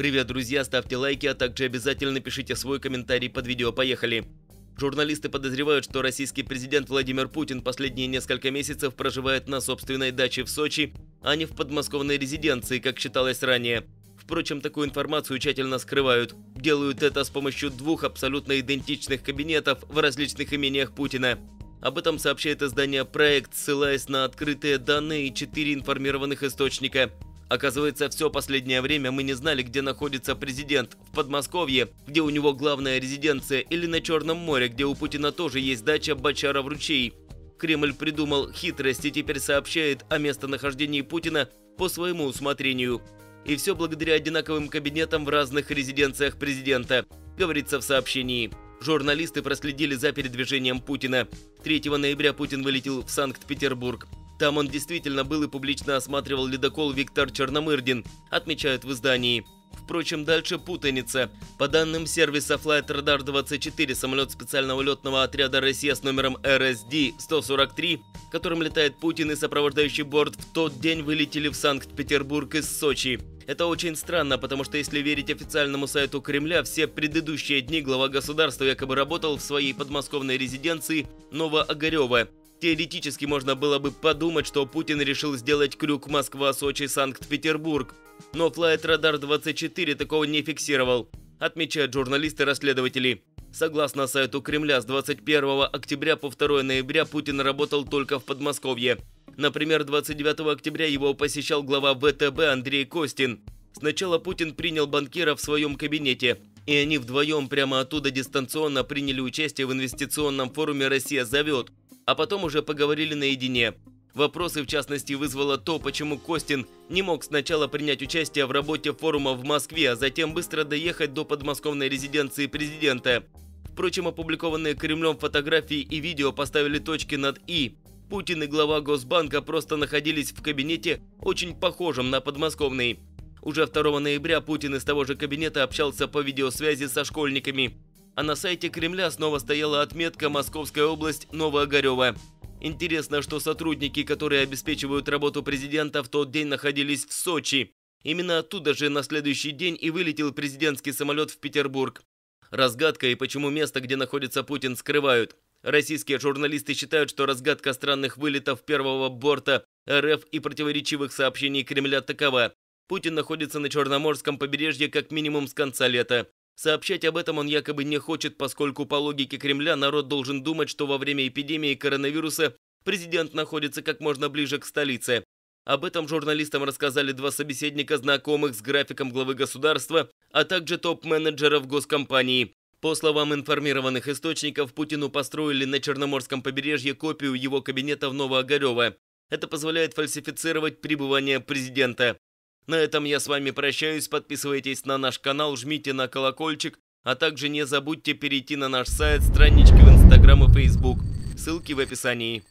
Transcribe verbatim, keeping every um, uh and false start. Привет, друзья, ставьте лайки, а также обязательно пишите свой комментарий под видео. Поехали! Журналисты подозревают, что российский президент Владимир Путин последние несколько месяцев проживает на собственной даче в Сочи, а не в подмосковной резиденции, как считалось ранее. Впрочем, такую информацию тщательно скрывают. Делают это с помощью двух абсолютно идентичных кабинетов в различных имениях Путина. Об этом сообщает издание «Проект», ссылаясь на открытые данные и четыре информированных источника. Оказывается, все последнее время мы не знали, где находится президент – в Подмосковье, где у него главная резиденция, или на Черном море, где у Путина тоже есть дача Бочаров ручей. Кремль придумал хитрость и теперь сообщает о местонахождении Путина по своему усмотрению. И все благодаря одинаковым кабинетам в разных резиденциях президента, говорится в сообщении. Журналисты проследили за передвижением Путина. третьего ноября Путин вылетел в Санкт-Петербург. Там он действительно был и публично осматривал ледокол «Виктор Черномырдин», отмечают в издании. Впрочем, дальше путаница. По данным сервиса Флайт Радар двадцать четыре, самолет специального летного отряда «Россия» с номером Р С Д сто сорок три, которым летает Путин и сопровождающий борт, в тот день вылетели в Санкт-Петербург из Сочи. Это очень странно, потому что, если верить официальному сайту Кремля, все предыдущие дни глава государства якобы работал в своей подмосковной резиденции Ново-Огарёво. Теоретически можно было бы подумать, что Путин решил сделать крюк Москва-Сочи-Санкт-Петербург. Но Флайт Радар двадцать четыре такого не фиксировал, отмечают журналисты-расследователи. Согласно сайту Кремля, с двадцать первого октября по второе ноября Путин работал только в Подмосковье. Например, двадцать девятого октября его посещал глава В Т Б Андрей Костин. Сначала Путин принял банкира в своем кабинете, и они вдвоем прямо оттуда дистанционно приняли участие в инвестиционном форуме «Россия зовет», а потом уже поговорили наедине. Вопросы, в частности, вызвало то, почему Костин не мог сначала принять участие в работе форума в Москве, а затем быстро доехать до подмосковной резиденции президента. Впрочем, опубликованные Кремлем фотографии и видео поставили точки над «и». Путин и глава Госбанка просто находились в кабинете, очень похожем на подмосковный. Уже второго ноября Путин из того же кабинета общался по видеосвязи со школьниками. А на сайте Кремля снова стояла отметка «Московская область, Ново-Огарёво». Интересно, что сотрудники, которые обеспечивают работу президента, в тот день находились в Сочи. Именно оттуда же на следующий день и вылетел президентский самолет в Петербург. Разгадка, и почему место, где находится Путин, скрывают. Российские журналисты считают, что разгадка странных вылетов первого борта Р Ф и противоречивых сообщений Кремля такова. Путин находится на Черноморском побережье как минимум с конца лета. Сообщать об этом он якобы не хочет, поскольку по логике Кремля народ должен думать, что во время эпидемии коронавируса президент находится как можно ближе к столице. Об этом журналистам рассказали два собеседника, знакомых с графиком главы государства, а также топ-менеджеров госкомпании. По словам информированных источников, Путину построили на Черноморском побережье копию его кабинета в Ново-Огарёво. Это позволяет фальсифицировать пребывание президента. На этом я с вами прощаюсь, подписывайтесь на наш канал, жмите на колокольчик, а также не забудьте перейти на наш сайт, странички в Инстаграм и Фейсбук. Ссылки в описании.